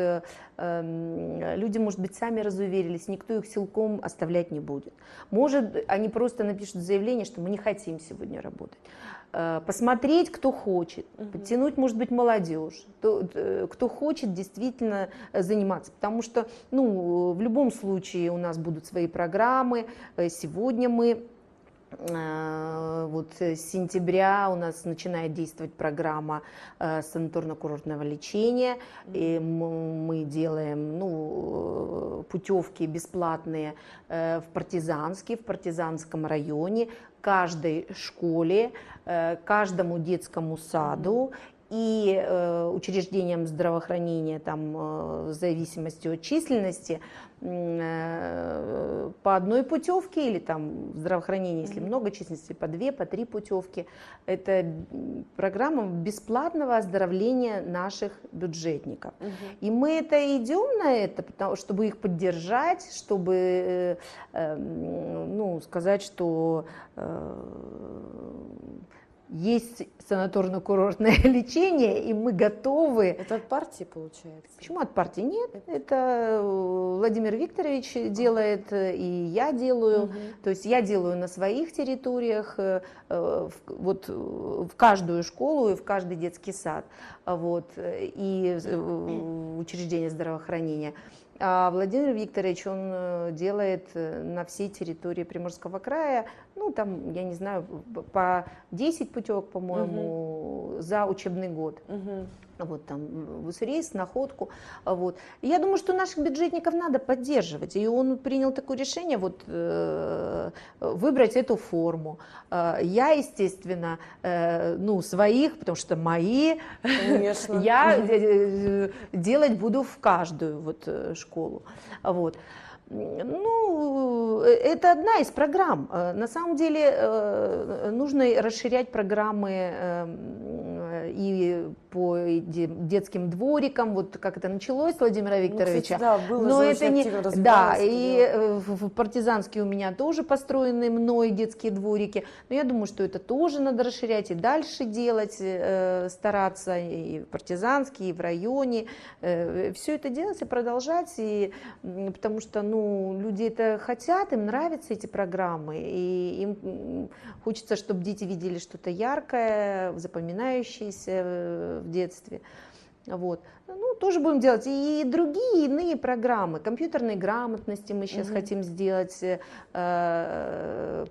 Люди, может быть, сами разуверились, никто их силком оставлять не будет. Может, они просто напишут заявление, что мы не хотим сегодня работать. Посмотреть, кто хочет, подтянуть, может быть, молодежь, кто, кто хочет действительно заниматься. Потому что, ну, в любом случае у нас будут свои программы. Сегодня мы... Вот с сентября у нас начинает действовать программа санаторно-курортного лечения, и мы делаем, ну, путевки бесплатные в Партизанске, в Партизанском районе, каждой школе, каждому детскому саду. И э, учреждениям здравоохранения там, в зависимости от численности по одной путевке, или там в здравоохранении, если много численности, по две, по три путевки. Это программа бесплатного оздоровления наших бюджетников. Угу. И мы это идем на это, потому, чтобы их поддержать, чтобы ну, сказать, что... Есть санаторно-курортное лечение, и мы готовы. Это от партии получается? Почему от партии? Нет, это Владимир Викторович делает, и я делаю. Угу. То есть я делаю на своих территориях, вот в каждую школу и в каждый детский сад, вот, и учреждение здравоохранения. А Владимир Викторович, он делает на всей территории Приморского края, ну там, я не знаю, по десять путевок, по-моему, угу. за учебный год. Угу. Вот там в УСРИС, Находку. Вот. Я думаю, что наших бюджетников надо поддерживать. И он принял такое решение, вот, э, выбрать эту форму. Э, я, естественно, э, ну, своих, потому что мои, я э, делать буду в каждую вот, школу. Вот. Ну, это одна из программ. На самом деле, э, нужно расширять программы э, и по детским дворикам, вот как это началось с Владимира Викторовича. Ну, кстати, да, было но это не... да, и в Партизанске у меня тоже построены мной детские дворики. Но я думаю, что это тоже надо расширять и дальше делать, э, стараться и в Партизанске, и в районе. Э, все это делать и продолжать, и, потому что ну, люди это хотят, им нравятся эти программы, и им хочется, чтобы дети видели что-то яркое, запоминающееся в детстве. Вот. Ну, тоже будем делать и другие, иные программы. Компьютерной грамотности мы сейчас угу. хотим сделать, э,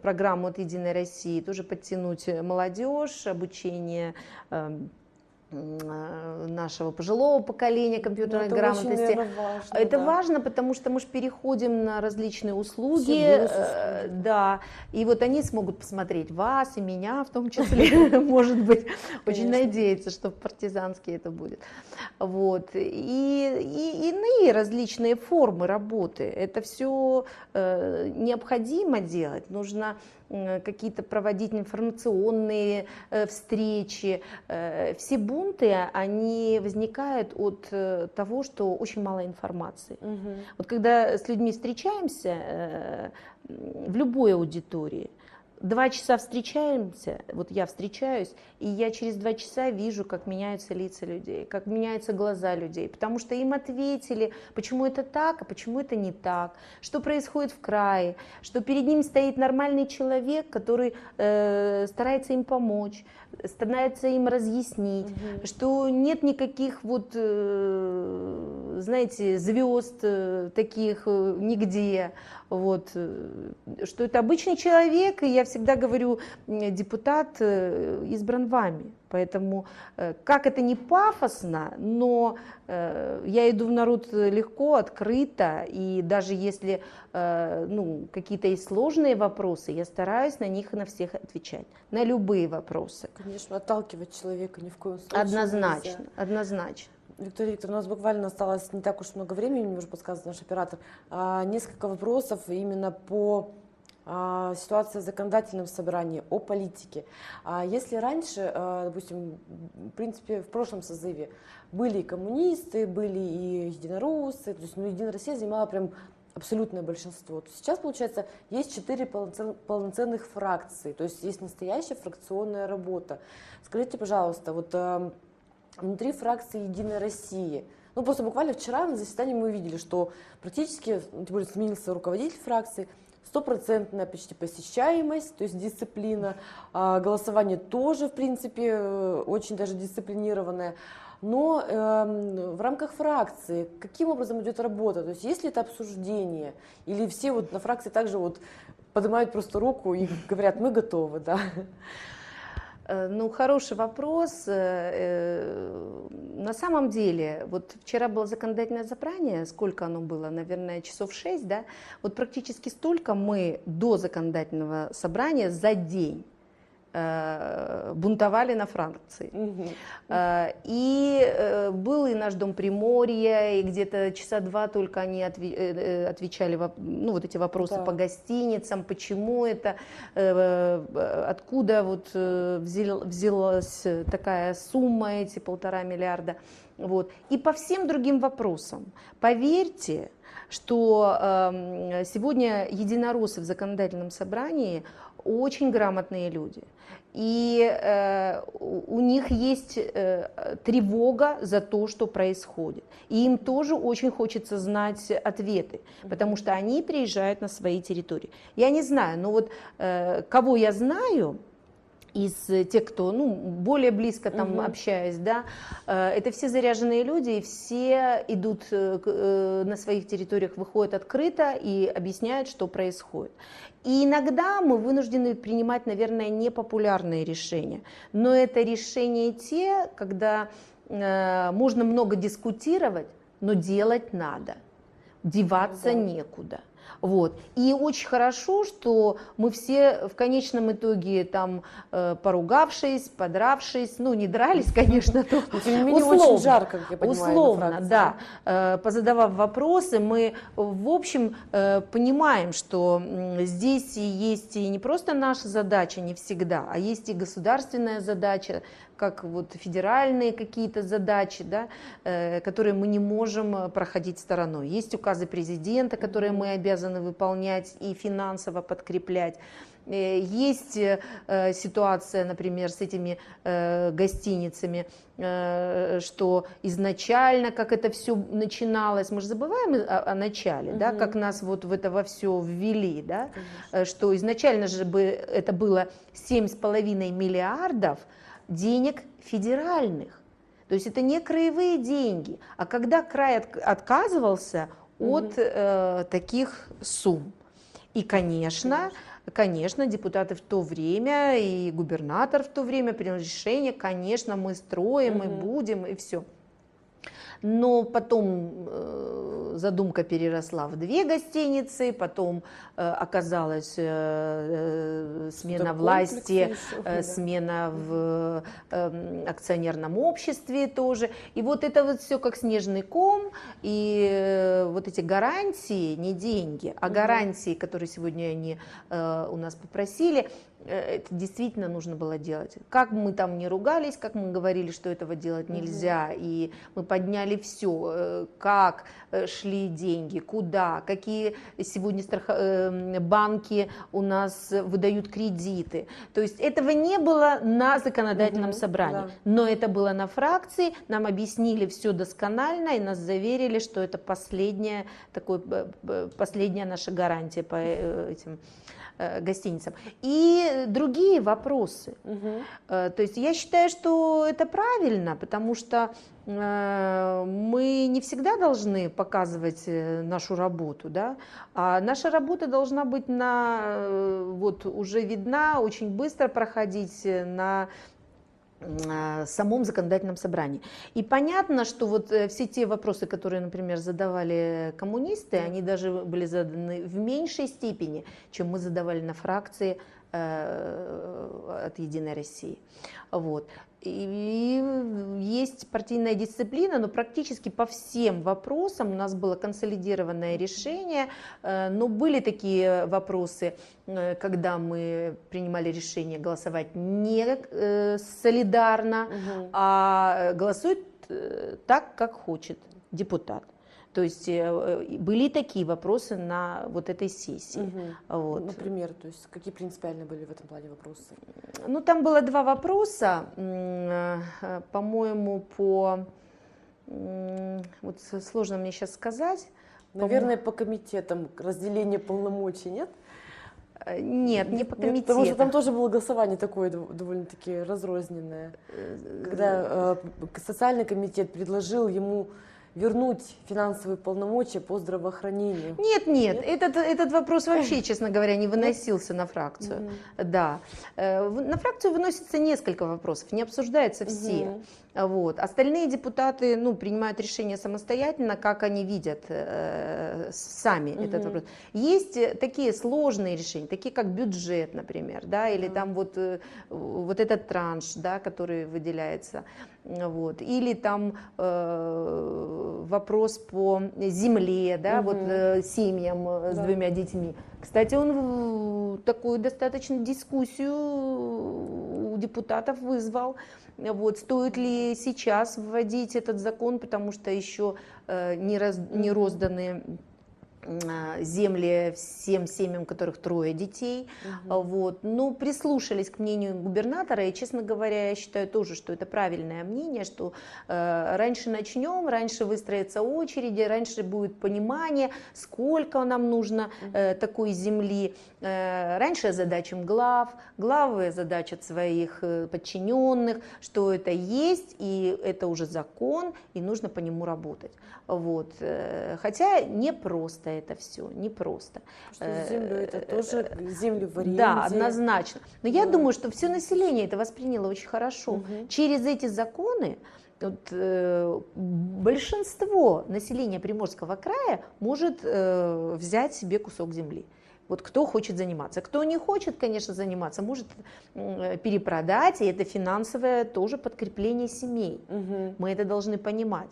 программу от «Единой России», тоже подтянуть молодежь, обучение э, нашего пожилого поколения компьютерной это грамотности. Очень, наверное, важно, это да. важно, потому что мы же переходим на различные услуги, э, да, и вот они смогут посмотреть вас и меня в том числе, может быть, очень надеяться, что в Партизанске это будет. Вот, и иные различные формы работы, это все необходимо делать, нужно какие-то проводить информационные встречи. Все бунты, они возникают от того, что очень мало информации. Угу. Вот когда с людьми встречаемся, в любой аудитории, два часа встречаемся, вот я встречаюсь, и я через два часа вижу, как меняются лица людей, как меняются глаза людей, потому что им ответили, почему это так, а почему это не так, что происходит в крае, что перед ним стоит нормальный человек, который э, старается им помочь, старается им разъяснить, угу. что нет никаких вот, э, знаете, звезд э, таких э, нигде, вот, э, что это обычный человек, и я всегда говорю, депутат избран вами, поэтому как это не пафосно, но я иду в народ легко, открыто, и даже если ну, какие-то есть сложные вопросы, я стараюсь на них и на всех отвечать, на любые вопросы. Конечно, отталкивать человека ни в коем случае однозначно, нельзя. Однозначно. Виктория Викторовна, у нас буквально осталось не так уж много времени, мне уже подсказывает наш оператор, несколько вопросов именно по... ситуация в законодательном собрании, о политике. Если раньше, допустим, в принципе, в прошлом созыве были и коммунисты, были и единороссы, то есть ну, Единая Россия занимала прям абсолютное большинство, то сейчас, получается, есть четыре полноценных фракции, то есть есть настоящая фракционная работа. Скажите, пожалуйста, вот внутри фракции Единой России, ну просто буквально вчера на заседании мы увидели, что практически, тем более, сменился руководитель фракции, стопроцентная почти посещаемость, то есть дисциплина, а, голосование тоже, в принципе, очень даже дисциплинированное. Но э, в рамках фракции каким образом идет работа? То есть есть ли это обсуждение? Или все вот на фракции также вот поднимают просто руку и говорят, мы готовы, да? Ну, хороший вопрос. На самом деле, вот вчера было законодательное собрание, сколько оно было, наверное, часов шесть, да? Вот практически столько мы до законодательного собрания за день бунтовали на Франции. Угу. И был и наш дом Приморья, и где-то часа два только они отвечали, ну, вот эти вопросы, да, по гостиницам, почему это, откуда вот взялась такая сумма, эти полтора миллиарда. Вот. И по всем другим вопросам. Поверьте, что э, сегодня единороссы в законодательном собрании очень грамотные люди. И э, у них есть э, тревога за то, что происходит. И им тоже очень хочется знать ответы, потому что они приезжают на свои территории. Я не знаю, но вот э, кого я знаю... из тех, кто, ну, более близко там, угу, общаюсь, да, это все заряженные люди, и все идут на своих территориях, выходят открыто и объясняют, что происходит. И иногда мы вынуждены принимать, наверное, непопулярные решения, но это решения те, когда можно много дискутировать, но делать надо, деваться, да, некуда. Вот. И очень хорошо, что мы все в конечном итоге там поругавшись, подравшись, ну не дрались, конечно, то условно, да, позадавав вопросы, мы в общем понимаем, что здесь есть и не просто наша задача, не всегда, а есть и государственная задача, как вот федеральные какие-то задачи, да, э, которые мы не можем проходить стороной. Есть указы президента, которые мы обязаны выполнять и финансово подкреплять. Э, есть э, ситуация, например, с этими э, гостиницами, э, что изначально, как это все начиналось, мы же забываем о, о начале, угу, да, как нас вот в это во все ввели, да, э, что изначально же бы это было семь с половиной миллиардов, денег федеральных, то есть это не краевые деньги, а когда край от, отказывался угу. от э, таких сумм, и, конечно, конечно, конечно, депутаты в то время и губернатор в то время принял решение, конечно, мы строим, угу. и будем, и все. Но потом э, задумка переросла в две гостиницы, потом э, оказалась э, э, смена власти, э, смена в э, акционерном обществе тоже. И вот это вот все как снежный ком, и э, вот эти гарантии, не деньги, а гарантии, которые сегодня они э, у нас попросили, это действительно нужно было делать. Как мы там не ругались, как мы говорили, что этого делать нельзя, и мы подняли все, как шли деньги, куда, какие сегодня страх... банки у нас выдают кредиты. То есть этого не было на законодательном угу, собрании, да. но это было на фракции, нам объяснили все досконально, и нас заверили, что это последняя, такой, последняя наша гарантия по этим гостиницам. И другие вопросы. Угу. То есть я считаю, что это правильно, потому что мы не всегда должны показывать нашу работу, да? А наша работа должна быть на, вот, уже видна, очень быстро проходить на самом законодательном собрании. И понятно, что вот все те вопросы, которые, например, задавали коммунисты, они даже были заданы в меньшей степени, чем мы задавали на фракции э, от «Единой России». Вот. И есть партийная дисциплина, но практически по всем вопросам у нас было консолидированное решение, но были такие вопросы, когда мы принимали решение голосовать не солидарно, угу. а голосует так, как хочет депутат. То есть были такие вопросы на вот этой сессии. Угу. Вот. Например, то есть какие принципиальные были в этом плане вопросы? Ну, там было два вопроса, по-моему, по... Вот сложно мне сейчас сказать. Наверное, по, по комитетам разделение полномочий, нет? Нет, не по комитету. Потому что там тоже было голосование такое довольно-таки разрозненное. Когда социальный комитет предложил ему... вернуть финансовые полномочия по здравоохранению. Нет, нет, нет? Этот, этот вопрос вообще, честно говоря, не выносился на фракцию. Mm-hmm. Да. На фракцию выносится несколько вопросов, не обсуждаются все. Mm-hmm. Вот. Остальные депутаты, ну, принимают решения самостоятельно, как они видят э, сами угу. этот вопрос. Есть такие сложные решения, такие как бюджет, например, да, или угу. там вот, вот этот транш, да, который выделяется, вот, или там э, вопрос по земле, да, угу. вот э, семьям да. с двумя детьми. Кстати, он такую достаточно дискуссию у депутатов вызвал. Вот, стоит ли сейчас вводить этот закон, потому что еще э, не, раз, не розданы э, земли всем семьям, у которых трое детей. Угу. Вот. Но прислушались к мнению губернатора, и, честно говоря, я считаю тоже, что это правильное мнение, что э, раньше начнем, раньше выстроятся очереди, раньше будет понимание, сколько нам нужно э, такой земли. Раньше озадачим глав, главы озадачат своих подчиненных, что это есть, и это уже закон, и нужно по нему работать. Вот. Хотя не просто это все, не просто. Что землю это тоже, землю в аренде. Да, однозначно. Но я да. думаю, что все население это восприняло очень хорошо. Угу. Через эти законы вот, э, большинство населения Приморского края может э, взять себе кусок земли. Вот кто хочет заниматься, кто не хочет, конечно, заниматься, может перепродать, и это финансовое тоже подкрепление семей. Угу. Мы это должны понимать.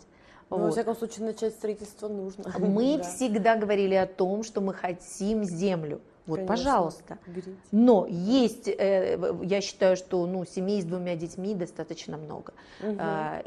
Но, вот. Во всяком случае, начать строительство нужно. Мы да. всегда говорили о том, что мы хотим землю. Вот, конечно, пожалуйста. Берите. Но есть, я считаю, что ну, семей с двумя детьми достаточно много. Угу.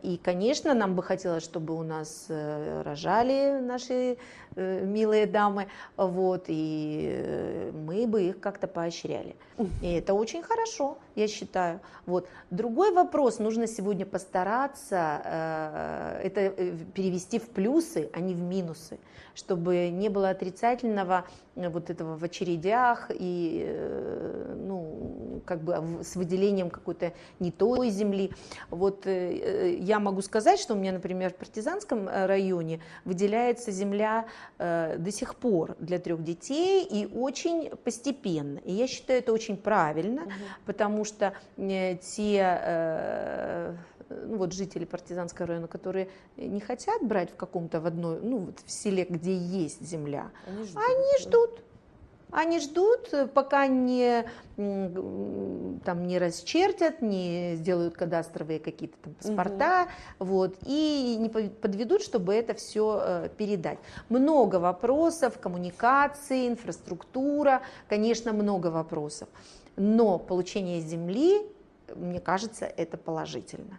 И, конечно, нам бы хотелось, чтобы у нас рожали наши милые дамы, вот, и мы бы их как-то поощряли. И это очень хорошо, я считаю. Вот. Другой вопрос, нужно сегодня постараться это перевести в плюсы, а не в минусы, чтобы не было отрицательного вот этого в очередях и ну, как бы с выделением какой-то не той земли. Вот я могу сказать, что у меня, например, в Партизанском районе выделяется земля до сих пор для трех детей и очень постепенно. И я считаю это очень правильно, угу. потому что те... Ну, вот жители Партизанского района, которые не хотят брать в каком-то в одной, ну вот в селе, где есть земля, они ждут, они ждут, они ждут пока не, там, не расчертят, не сделают кадастровые какие-то там паспорта, угу. вот, и не подведут, чтобы это все передать. Много вопросов, коммуникации, инфраструктура, конечно, много вопросов, но получение земли, мне кажется, это положительно.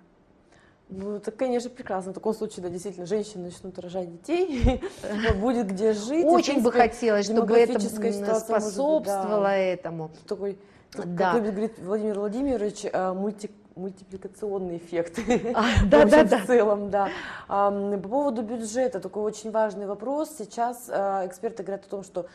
Ну, это, конечно, прекрасно. В таком случае, да, действительно, женщины начнут рожать детей, будет где жить. Очень бы хотелось, чтобы это способствовало этому. Такой, как говорит Владимир Владимирович, мультипликационный эффект. Да, да, да. В целом, да. По поводу бюджета, такой очень важный вопрос. Сейчас эксперты говорят о том, что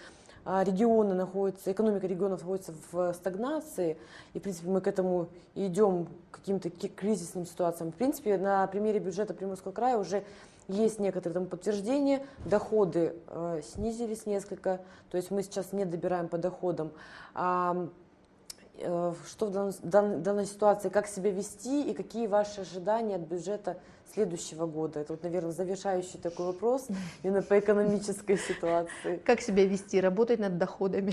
регионы находятся, экономика регионов находится в стагнации, и, в принципе, мы к этому идем, к каким-то кризисным ситуациям. В принципе, на примере бюджета Приморского края уже есть некоторые там подтверждения, доходы э, снизились несколько, то есть мы сейчас не добираем по доходам. А, э, что в дан, дан, данной ситуации, как себя вести и какие ваши ожидания от бюджета следующего года? Это, вот, наверное, завершающий такой вопрос именно по экономической ситуации. Как себя вести? Работать над доходами.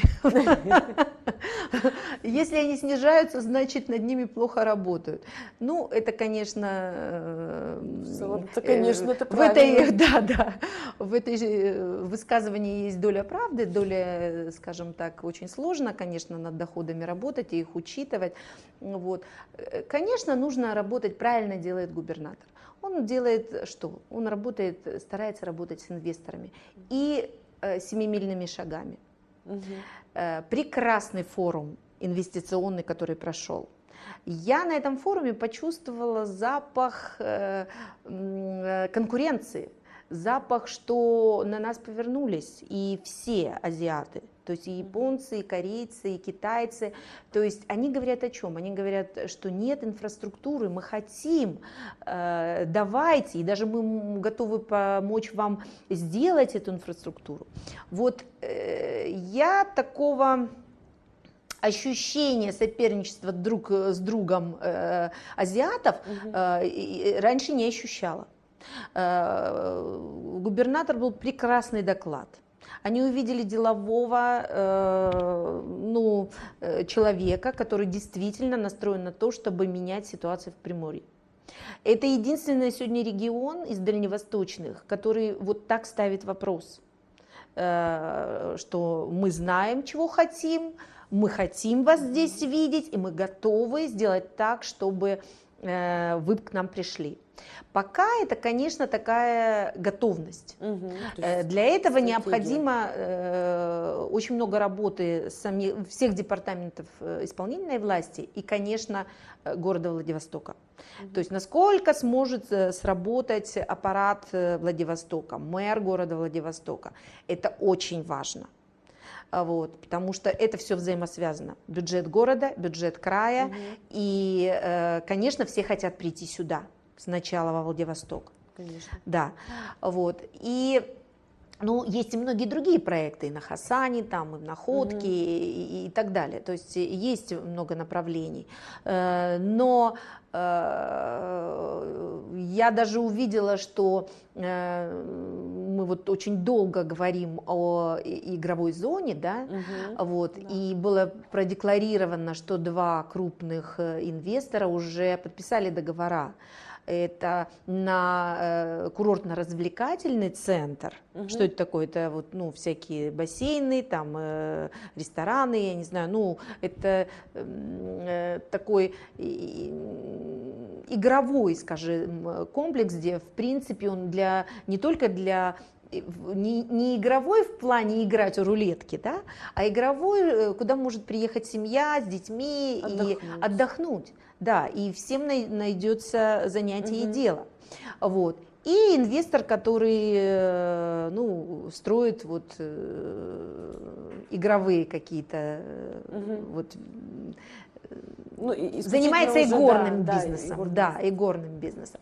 Если они снижаются, значит, над ними плохо работают. Ну, это, конечно... Это, конечно, это правильно. Да, да. В этой высказывании есть доля правды, доля, скажем так, очень сложно, конечно, над доходами работать и их учитывать. Вот. Конечно, нужно работать, правильно делает губернатор. Он делает что? Он работает, старается работать с инвесторами и э, семимильными шагами. Угу. Э, прекрасный форум инвестиционный, который прошел. Я на этом форуме почувствовала запах э, э, конкуренции, запах, что на нас повернулись и все азиаты. То есть и японцы, и корейцы, и китайцы. То есть они говорят о чем? Они говорят, что нет инфраструктуры, мы хотим, э, давайте, и даже мы готовы помочь вам сделать эту инфраструктуру. Вот э, я такого ощущение соперничества друг с другом э, азиатов э, и раньше не ощущала. Э, губернатор был прекрасный доклад. Они увидели делового э, ну, человека, который действительно настроен на то, чтобы менять ситуацию в Приморье. Это единственный сегодня регион из дальневосточных, который вот так ставит вопрос, э, что мы знаем, чего хотим, мы хотим вас здесь видеть, и мы готовы сделать так, чтобы э, вы к нам пришли. Пока это, конечно, такая готовность. Угу, для этого стратегия. Необходимо э, очень много работы сами, всех департаментов исполнительной власти и, конечно, города Владивостока. Угу. То есть насколько сможет сработать аппарат Владивостока, мэр города Владивостока. Это очень важно. Вот, потому что это все взаимосвязано. Бюджет города, бюджет края. Угу. И, э, конечно, все хотят прийти сюда. Сначала во Владивосток. Конечно. Да, вот. И, ну, есть и многие другие проекты, и на Хасане, там, и в Находке, угу. и, и так далее. То есть есть много направлений. Но я даже увидела, что мы вот очень долго говорим о игровой зоне, да, угу, вот, да. И было продекларировано, что два крупных инвестора уже подписали договора. Это на э, курортно-развлекательный центр. Угу. Что это такое? Это вот, ну, всякие бассейны, там, э, рестораны, я не знаю. Ну, это э, такой э, игровой, скажем, комплекс, где, в принципе, он для, не только для... Не, не игровой в плане играть у рулетки, да, а игровой, куда может приехать семья с детьми отдохнуть. И отдохнуть, да, и всем найдется занятие, угу, и дело, вот. И инвестор, который, ну, строит вот игровые какие-то, угу, вот, ну, и занимается уже, игорным, да, бизнесом, да, игорным, да, игорным бизнесом,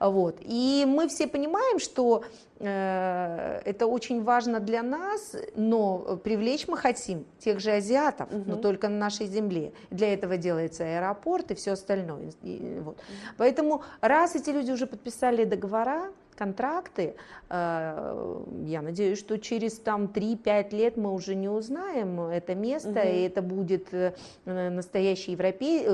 вот. И мы все понимаем, что э, это очень важно для нас, но привлечь мы хотим тех же азиатов, угу, но только на нашей земле. Для этого делается аэропорт и все остальное. И, вот. Поэтому раз эти люди уже подписали договора, контракты, э, я надеюсь, что через там три-пять лет мы уже не узнаем это место, угу, и это будет э, настоящие европей, э,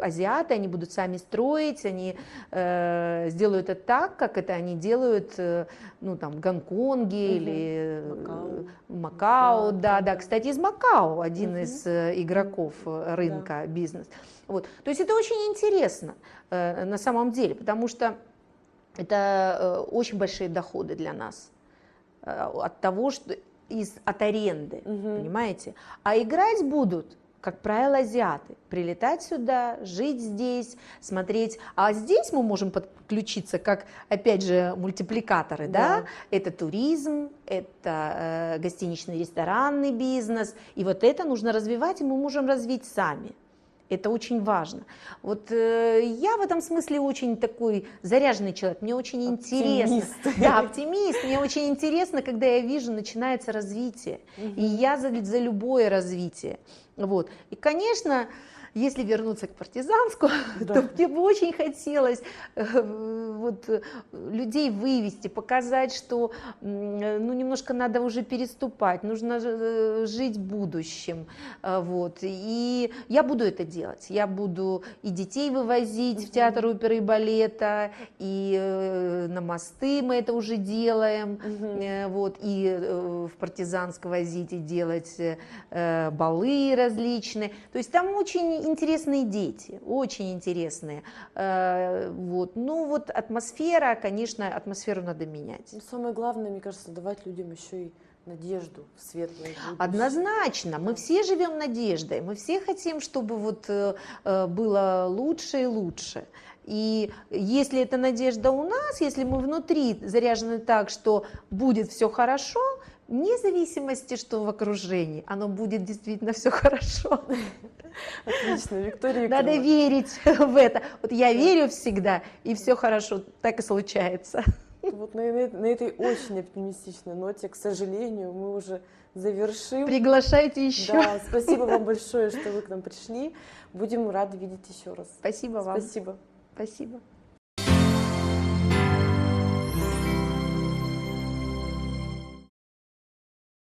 азиаты, они будут сами строить, они э, сделают это так, как это они делают, э, ну, там, в Гонконге, угу, или Макао, Макао, да, да, да, кстати, из Макао один, угу, из игроков рынка, да, бизнес, вот, то есть это очень интересно э, на самом деле, потому что это очень большие доходы для нас от того, что из, от аренды, угу, понимаете? А играть будут, как правило, азиаты. Прилетать сюда, жить здесь, смотреть. А здесь мы можем подключиться как, опять же, мультипликаторы, да? Да? Это туризм, это э, гостиничный, ресторанный бизнес. И вот это нужно развивать, и мы можем развить сами. Это очень важно. Вот э, я в этом смысле очень такой заряженный человек. Мне очень интересно. Да, оптимист. Мне очень интересно, когда я вижу, начинается развитие. Угу. И я за, за любое развитие. Вот. И, конечно, если вернуться к Партизанску, да, то мне бы очень хотелось э, вот, людей вывести, показать, что э, ну, немножко надо уже переступать, нужно э, жить будущим. Э, вот. И я буду это делать. Я буду и детей вывозить, mm-hmm, в театр оперы и балета, и э, на мосты мы это уже делаем, mm-hmm, э, вот, и э, в Партизанск возить и делать э, балы различные. То есть там очень интересные дети, очень интересные. Вот. Ну вот атмосфера, конечно, атмосферу надо менять. Но самое главное, мне кажется, давать людям еще и надежду, светлое будущее. Однозначно, мы все живем надеждой, мы все хотим, чтобы вот было лучше и лучше. И если эта надежда у нас, если мы внутри заряжены так, что будет все хорошо, вне зависимости, что в окружении, оно будет действительно все хорошо. Отлично, Виктория Викторовна. Надо верить в это. Вот я верю всегда, и все хорошо, так и случается. Вот, вот на, на этой очень оптимистичной ноте, к сожалению, мы уже завершим. Приглашайте еще. Да, спасибо вам большое, что вы к нам пришли. Будем рады видеть еще раз. Спасибо вам. Спасибо. Спасибо.